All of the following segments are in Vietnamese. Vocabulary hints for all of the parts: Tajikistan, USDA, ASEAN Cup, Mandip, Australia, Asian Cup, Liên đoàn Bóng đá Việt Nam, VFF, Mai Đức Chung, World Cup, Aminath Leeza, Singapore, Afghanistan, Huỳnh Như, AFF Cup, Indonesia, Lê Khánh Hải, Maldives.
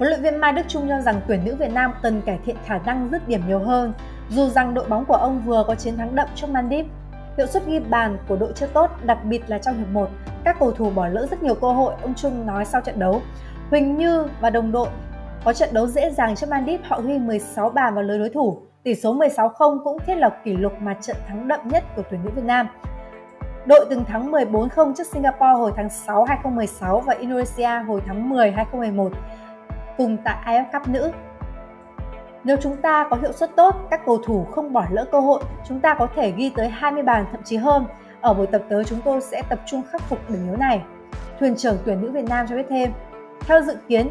huấn luyện viên Mai Đức Chung cho rằng tuyển nữ Việt Nam cần cải thiện khả năng dứt điểm nhiều hơn, dù rằng đội bóng của ông vừa có chiến thắng đậm trước Mandip. Hiệu suất ghi bàn của đội chưa tốt, đặc biệt là trong hiệp 1, các cầu thủ bỏ lỡ rất nhiều cơ hội, ông Chung nói sau trận đấu. Huỳnh Như và đồng đội có trận đấu dễ dàng trước Mandip, họ ghi 16 bàn vào lưới đối thủ. Tỷ số 16-0 cũng thiết lập kỷ lục mà trận thắng đậm nhất của tuyển nữ Việt Nam. Đội từng thắng 14-0 trước Singapore hồi tháng 6 2016 và Indonesia hồi tháng 10 2011 cùng tại AFF Cup nữ. Nếu chúng ta có hiệu suất tốt, các cầu thủ không bỏ lỡ cơ hội, chúng ta có thể ghi tới 20 bàn thậm chí hơn. Ở buổi tập tới chúng tôi sẽ tập trung khắc phục điểm yếu này, thuyền trưởng tuyển nữ Việt Nam cho biết thêm. Theo dự kiến,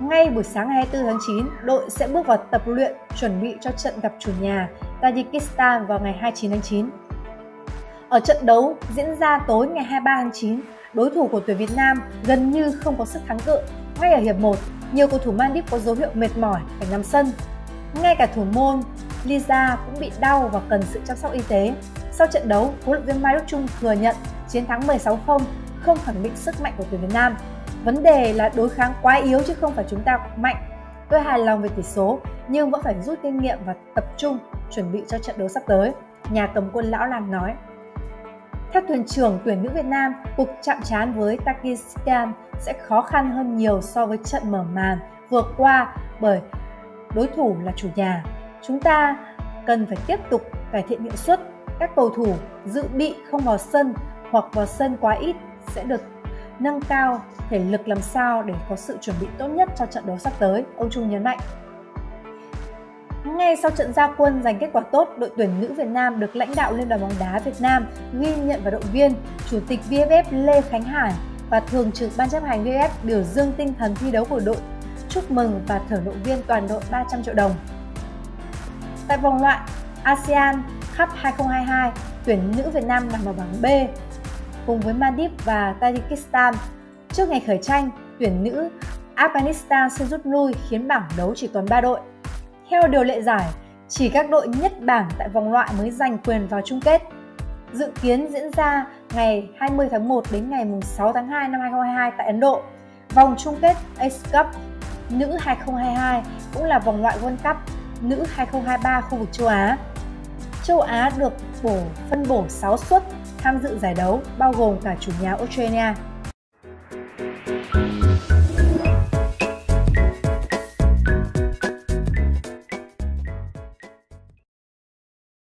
ngay buổi sáng ngày 24 tháng 9, đội sẽ bước vào tập luyện chuẩn bị cho trận gặp chủ nhà Tajikistan vào ngày 29 tháng 9. Ở trận đấu diễn ra tối ngày 23 tháng 9, đối thủ của tuyển Việt Nam gần như không có sức kháng cự. Ngay ở hiệp 1, nhiều cầu thủ Mandip có dấu hiệu mệt mỏi phải nằm sân. Ngay cả thủ môn Leeza cũng bị đau và cần sự chăm sóc y tế. Sau trận đấu, huấn luyện viên Mai Đức Chung thừa nhận chiến thắng 16-0 không khẳng định sức mạnh của tuyển Việt Nam. Vấn đề là đối kháng quá yếu chứ không phải chúng ta mạnh. Tôi hài lòng về tỷ số nhưng vẫn phải rút kinh nghiệm và tập trung chuẩn bị cho trận đấu sắp tới, nhà cầm quân lão làng nói. Theo thuyền trưởng tuyển nữ Việt Nam, cuộc chạm trán với Tajikistan sẽ khó khăn hơn nhiều so với trận mở màn vừa qua bởi đối thủ là chủ nhà. Chúng ta cần phải tiếp tục cải thiện hiệu suất. Các cầu thủ dự bị không vào sân hoặc vào sân quá ít sẽ được nâng cao thể lực làm sao để có sự chuẩn bị tốt nhất cho trận đấu sắp tới, ông Chung nhấn mạnh. Ngay sau trận ra quân giành kết quả tốt, đội tuyển nữ Việt Nam được lãnh đạo Liên đoàn bóng đá Việt Nam ghi nhận và động viên. Chủ tịch VFF Lê Khánh Hải và Thường trực Ban chấp hành VFF biểu dương tinh thần thi đấu của đội, chúc mừng và thưởng động viên toàn đội 300 triệu đồng. Tại vòng loại ASEAN Cup 2022, tuyển nữ Việt Nam nằm ở bảng B cùng với Maldives và Tajikistan. Trước ngày khởi tranh, tuyển nữ Afghanistan xin rút lui khiến bảng đấu chỉ còn 3 đội. Theo điều lệ giải, chỉ các đội nhất bảng tại vòng loại mới giành quyền vào chung kết. Dự kiến diễn ra ngày 20 tháng 1 đến ngày 6 tháng 2 năm 2022 tại Ấn Độ. Vòng chung kết Asian Cup nữ 2022 cũng là vòng loại World Cup nữ 2023 khu vực châu Á. Châu Á được phân bổ 6 suất tham dự giải đấu, bao gồm cả chủ nhà Australia.